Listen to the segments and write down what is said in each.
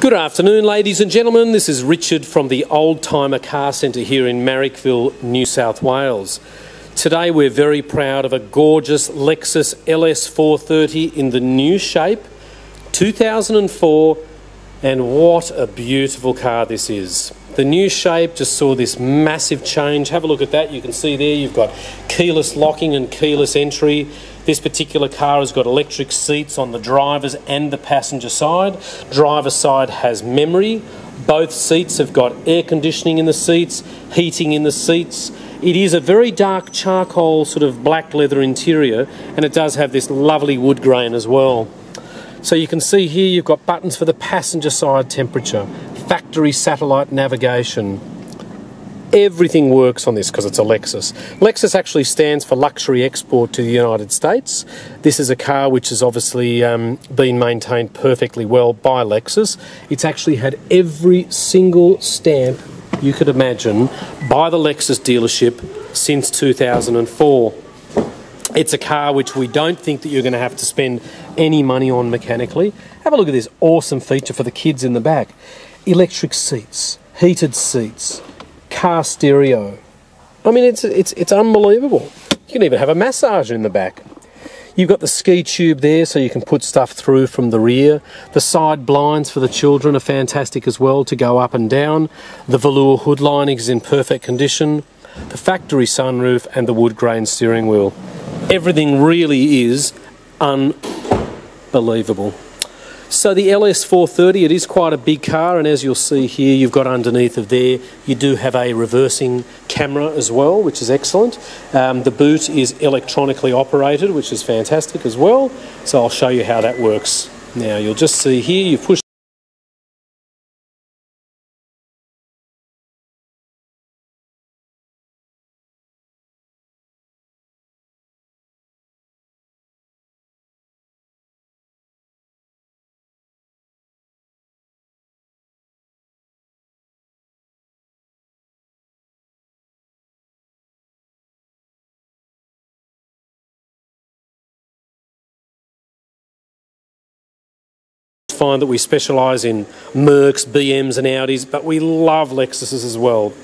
Good afternoon, ladies and gentlemen. This is Richard from the Old Timer Car Centre here in Marrickville, New South Wales. Today we're very proud of a gorgeous Lexus LS430 in the new shape, 2004, and what a beautiful car this is. The new shape just saw this massive change. Have a look at that. You can see there you've got keyless locking and keyless entry. This particular car has got electric seats on the driver's and the passenger side. Driver's side has memory. Both seats have got air conditioning in the seats, heating in the seats. It is a very dark charcoal sort of black leather interior, and it does have this lovely wood grain as well. So you can see here you've got buttons for the passenger side temperature, factory satellite navigation. Everything works on this because it's a Lexus. Lexus actually stands for luxury export to the United States. This is a car which has obviously been maintained perfectly well by Lexus. It's actually had every single stamp you could imagine by the Lexus dealership since 2004. It's a car which we don't think that you're going to have to spend any money on mechanically. Have a look at this awesome feature for the kids in the back. Electric seats, heated seats, car stereo. I mean, it's unbelievable. You can even have a massage in the back. You've got the ski tube there so you can put stuff through from the rear. The side blinds for the children are fantastic as well to go up and down. The velour hood lining is in perfect condition. The factory sunroof and the wood grain steering wheel. Everything really is unbelievable. So the LS430, it is quite a big car, and as you'll see here, you've got underneath of there, you do have a reversing camera as well, which is excellent. The boot is electronically operated, which is fantastic as well. So I'll show you how that works. Now you'll just see here, you push find that we specialise in Mercs, BMs and Audis, but we love Lexuses as well.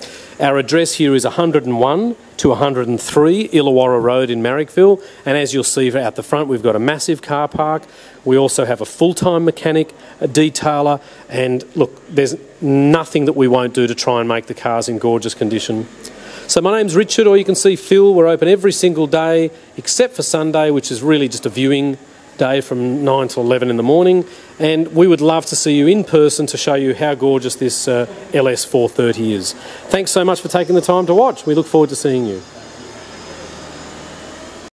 Our address here is 101 to 103 Illawarra Road in Marrickville, and as you'll see out the front we've got a massive car park. We also have a full-time mechanic, a detailer, and look, there's nothing that we won't do to try and make the cars in gorgeous condition. So my name's Richard, or you can see Phil. We're open every single day except for Sunday, which is really just a viewing day from 9 till 11 in the morning, and we would love to see you in person to show you how gorgeous this LS430 is. Thanks so much for taking the time to watch. We look forward to seeing you.